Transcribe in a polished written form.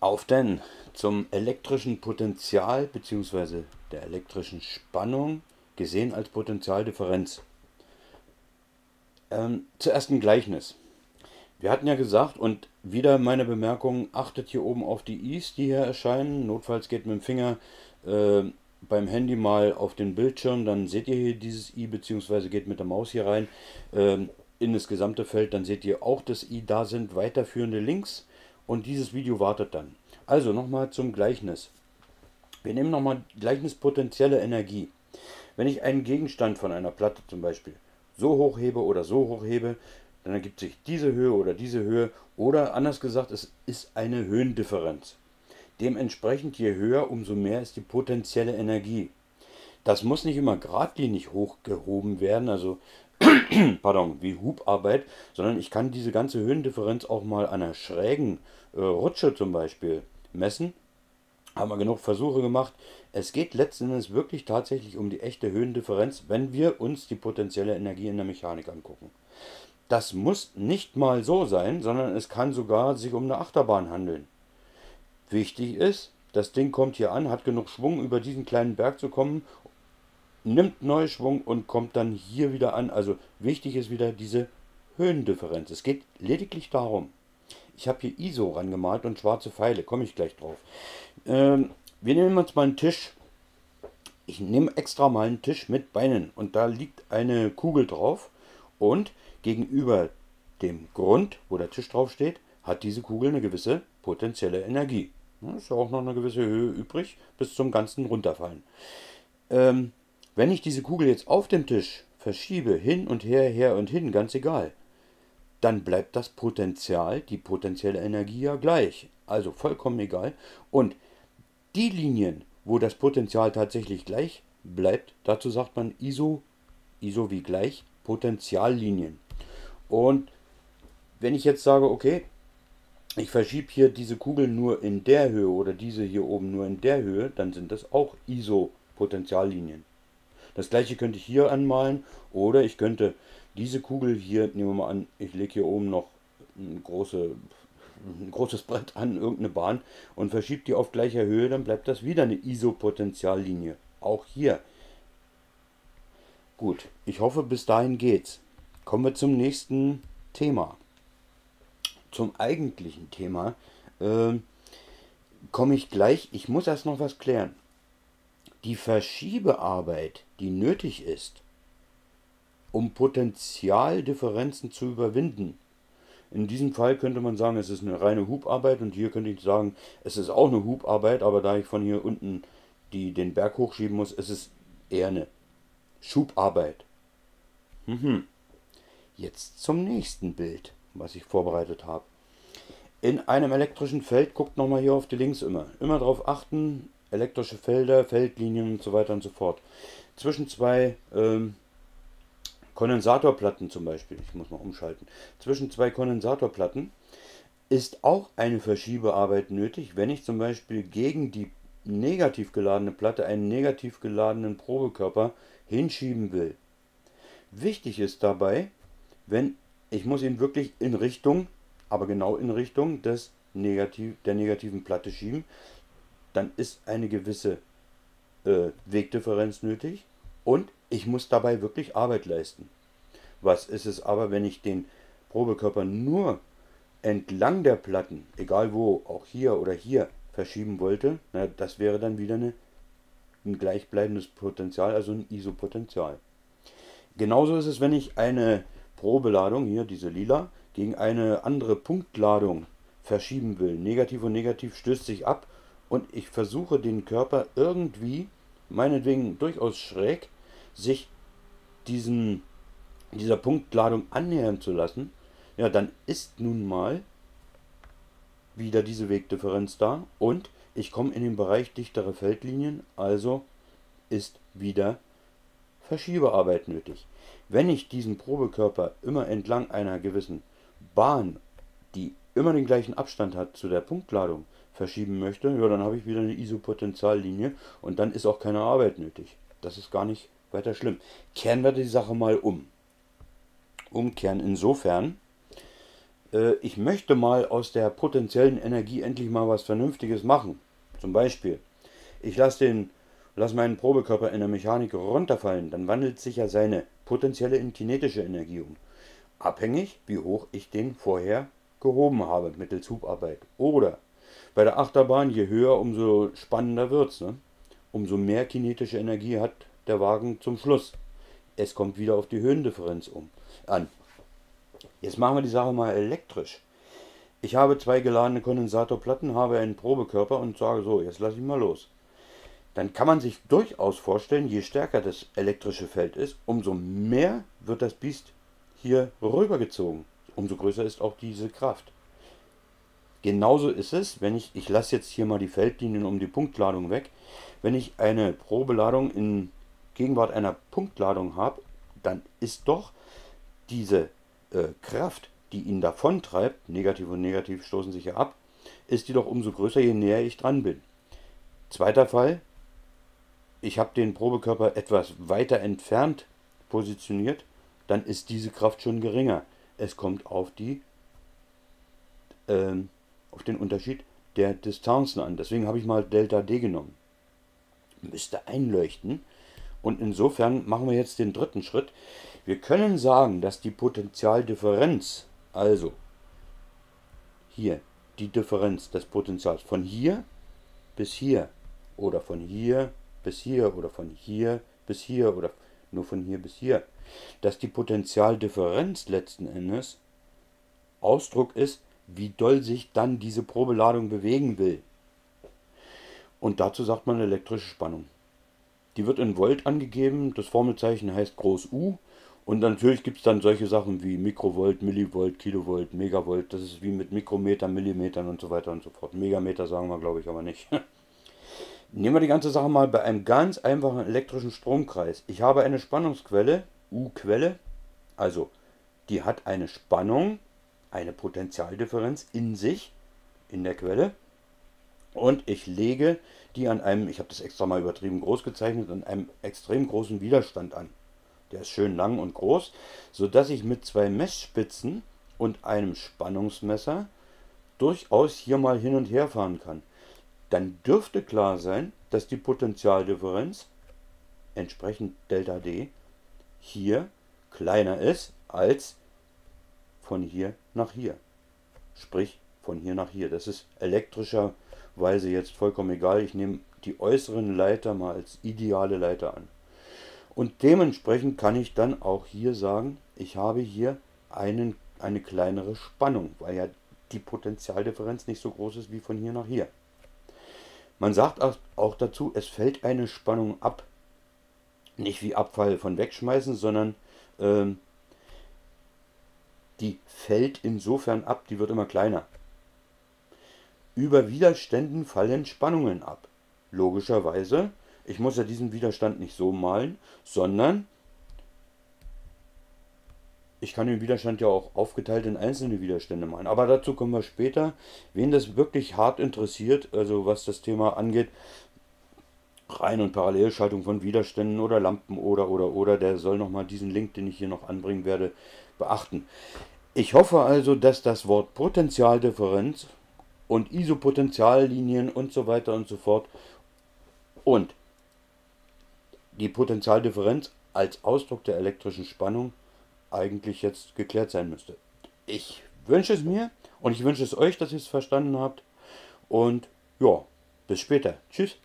Auf denn zum elektrischen Potential bzw. der elektrischen Spannung, gesehen als Potentialdifferenz. Zuerst ein Gleichnis. Wir hatten ja gesagt, und wieder meine Bemerkung, achtet hier oben auf die I's, die hier erscheinen. Notfalls geht mit dem Finger beim Handy mal auf den Bildschirm, dann seht ihr hier dieses I, beziehungsweise geht mit der Maus hier rein in das gesamte Feld, dann seht ihr auch das I, da sind weiterführende Links und dieses Video wartet dann. Also nochmal zum Gleichnis. Wir nehmen nochmal Gleichnis potentielle Energie. Wenn ich einen Gegenstand von einer Platte zum Beispiel so hochhebe oder so hochhebe, dann ergibt sich diese Höhe oder diese Höhe, oder anders gesagt, es ist eine Höhendifferenz. Dementsprechend, je höher, umso mehr ist die potenzielle Energie. Das muss nicht immer geradlinig hochgehoben werden, also pardon, wie Hubarbeit, sondern ich kann diese ganze Höhendifferenz auch mal an einer schrägen Rutsche zum Beispiel messen. Haben wir genug Versuche gemacht. Es geht letzten Endes wirklich tatsächlich um die echte Höhendifferenz, wenn wir uns die potenzielle Energie in der Mechanik angucken. Das muss nicht mal so sein, sondern es kann sogar sich um eine Achterbahn handeln. Wichtig ist, das Ding kommt hier an, hat genug Schwung, über diesen kleinen Berg zu kommen, nimmt neuen Schwung und kommt dann hier wieder an. Also wichtig ist wieder diese Höhendifferenz. Es geht lediglich darum. Ich habe hier ISO rangemalt und schwarze Pfeile, komme ich gleich drauf. Wir nehmen uns mal einen Tisch. Ich nehme extra mal einen Tisch mit Beinen und da liegt eine Kugel drauf. Und gegenüber dem Grund, wo der Tisch drauf steht, hat diese Kugel eine gewisse potenzielle Energie. Ist ja auch noch eine gewisse Höhe übrig, bis zum ganzen Runterfallen. Wenn ich diese Kugel jetzt auf dem Tisch verschiebe, hin und her, her und hin, ganz egal, dann bleibt das Potential, die potenzielle Energie ja gleich. Also vollkommen egal. Und die Linien, wo das Potential tatsächlich gleich bleibt, dazu sagt man ISO wie gleich, Potentiallinien. Und wenn ich jetzt sage, okay, ich verschiebe hier diese Kugel nur in der Höhe oder diese hier oben nur in der Höhe, dann sind das auch Isopotentiallinien. Das gleiche könnte ich hier anmalen oder ich könnte diese Kugel hier, nehmen wir mal an, ich lege hier oben noch ein großes Brett an, irgendeine Bahn und verschiebe die auf gleicher Höhe, dann bleibt das wieder eine Isopotentiallinie. Auch hier. Gut, ich hoffe, bis dahin geht's. Kommen wir zum nächsten Thema. Zum eigentlichen Thema komme ich gleich. Ich muss erst noch was klären. Die Verschiebearbeit, die nötig ist, um Potentialdifferenzen zu überwinden. In diesem Fall könnte man sagen, es ist eine reine Hubarbeit und hier könnte ich sagen, es ist auch eine Hubarbeit, aber da ich von hier unten den Berg hochschieben muss, ist es eher eine Schubarbeit. Jetzt zum nächsten Bild, was ich vorbereitet habe. In einem elektrischen Feld, guckt nochmal hier auf die Links immer. Immer darauf achten, elektrische Felder, Feldlinien und so weiter und so fort. Zwischen zwei Kondensatorplatten zum Beispiel, ich muss mal umschalten, zwischen zwei Kondensatorplatten ist auch eine Verschiebearbeit nötig, wenn ich zum Beispiel gegen die negativ geladene Platte einen negativ geladenen Probekörper hinschieben will. Wichtig ist dabei, wenn ich muss ihn wirklich in Richtung, aber genau in Richtung der negativen Platte schieben, dann ist eine gewisse Wegdifferenz nötig und ich muss dabei wirklich Arbeit leisten. Was ist es aber, wenn ich den Probekörper nur entlang der Platten, egal wo, auch hier oder hier, verschieben wollte? Na, das wäre dann wieder ein gleichbleibendes Potential, also ein Isopotential. Genauso ist es, wenn ich eine Probeladung, hier diese lila, gegen eine andere Punktladung verschieben will. Negativ und negativ stößt sich ab und ich versuche den Körper irgendwie, meinetwegen durchaus schräg, sich dieser Punktladung annähern zu lassen, ja, dann ist nun mal wieder diese Wegdifferenz da und ich komme in den Bereich dichtere Feldlinien, also ist wieder Verschiebearbeit nötig. Wenn ich diesen Probekörper immer entlang einer gewissen Bahn, die immer den gleichen Abstand hat zu der Punktladung, verschieben möchte, ja, dann habe ich wieder eine Isopotentiallinie und dann ist auch keine Arbeit nötig. Das ist gar nicht weiter schlimm. Kehren wir die Sache mal um. Umkehren insofern, ich möchte mal aus der potenziellen Energie endlich mal was Vernünftiges machen. Zum Beispiel, ich lasse meinen Probekörper in der Mechanik runterfallen, dann wandelt sich ja seine potenzielle in kinetische Energie um. Abhängig, wie hoch ich den vorher gehoben habe mittels Hubarbeit. Oder bei der Achterbahn, je höher, umso spannender wird es, ne? Umso mehr kinetische Energie hat der Wagen zum Schluss. Es kommt wieder auf die Höhendifferenz an. Jetzt machen wir die Sache mal elektrisch. Ich habe zwei geladene Kondensatorplatten, habe einen Probekörper und sage so, jetzt lasse ich mal los. Dann kann man sich durchaus vorstellen, je stärker das elektrische Feld ist, umso mehr wird das Biest hier rübergezogen. Umso größer ist auch diese Kraft. Genauso ist es, wenn ich lasse jetzt hier mal die Feldlinien um die Punktladung weg. Wenn ich eine Probeladung in Gegenwart einer Punktladung habe, dann ist doch diese Kraft, die ihn davon treibt, negativ und negativ stoßen sich ja ab, ist die doch umso größer, je näher ich dran bin. Zweiter Fall, ich habe den Probekörper etwas weiter entfernt positioniert, dann ist diese Kraft schon geringer. Es kommt auf die auf den Unterschied der Distanzen an. Deswegen habe ich mal Delta D genommen. Müsste einleuchten. Und insofern machen wir jetzt den dritten Schritt. Wir können sagen, dass die Potentialdifferenz, also hier die Differenz des Potentials von hier bis hier oder von hier bis hier oder von hier bis hier oder nur von hier bis hier, dass die Potentialdifferenz letzten Endes Ausdruck ist, wie doll sich dann diese Probeladung bewegen will. Und dazu sagt man elektrische Spannung. Die wird in Volt angegeben, das Formelzeichen heißt groß U und natürlich gibt es dann solche Sachen wie Mikrovolt, Millivolt, Kilovolt, Megavolt, das ist wie mit Mikrometer, Millimetern und so weiter und so fort. Megameter sagen wir glaube ich aber nicht. Nehmen wir die ganze Sache mal bei einem ganz einfachen elektrischen Stromkreis. Ich habe eine Spannungsquelle, U-Quelle, also die hat eine Spannung, eine Potentialdifferenz in sich, in der Quelle. Und ich lege die an einem, ich habe das extra mal übertrieben groß gezeichnet, an einem extrem großen Widerstand an. Der ist schön lang und groß, sodass ich mit zwei Messspitzen und einem Spannungsmesser durchaus hier mal hin und her fahren kann. Dann dürfte klar sein, dass die Potentialdifferenz, entsprechend Delta D, hier kleiner ist als von hier nach hier. Sprich von hier nach hier. Das ist elektrischer Weise jetzt vollkommen egal, ich nehme die äußeren Leiter mal als ideale Leiter an. Und dementsprechend kann ich dann auch hier sagen, ich habe hier eine kleinere Spannung, weil ja die Potentialdifferenz nicht so groß ist wie von hier nach hier. Man sagt auch dazu, es fällt eine Spannung ab. Nicht wie Abfall von wegschmeißen, sondern die fällt insofern ab, die wird immer kleiner. Über Widerständen fallen Spannungen ab. Logischerweise, ich muss ja diesen Widerstand nicht so malen, sondern ich kann den Widerstand ja auch aufgeteilt in einzelne Widerstände malen. Aber dazu kommen wir später. Wen das wirklich hart interessiert, also was das Thema angeht, Reihen- und Parallelschaltung von Widerständen oder Lampen oder, der soll nochmal diesen Link, den ich hier noch anbringen werde, beachten. Ich hoffe also, dass das Wort Potentialdifferenz und Isopotentiallinien und so weiter und so fort und die Potentialdifferenz als Ausdruck der elektrischen Spannung eigentlich jetzt geklärt sein müsste. Ich wünsche es mir und ich wünsche es euch, dass ihr es verstanden habt und ja, bis später. Tschüss.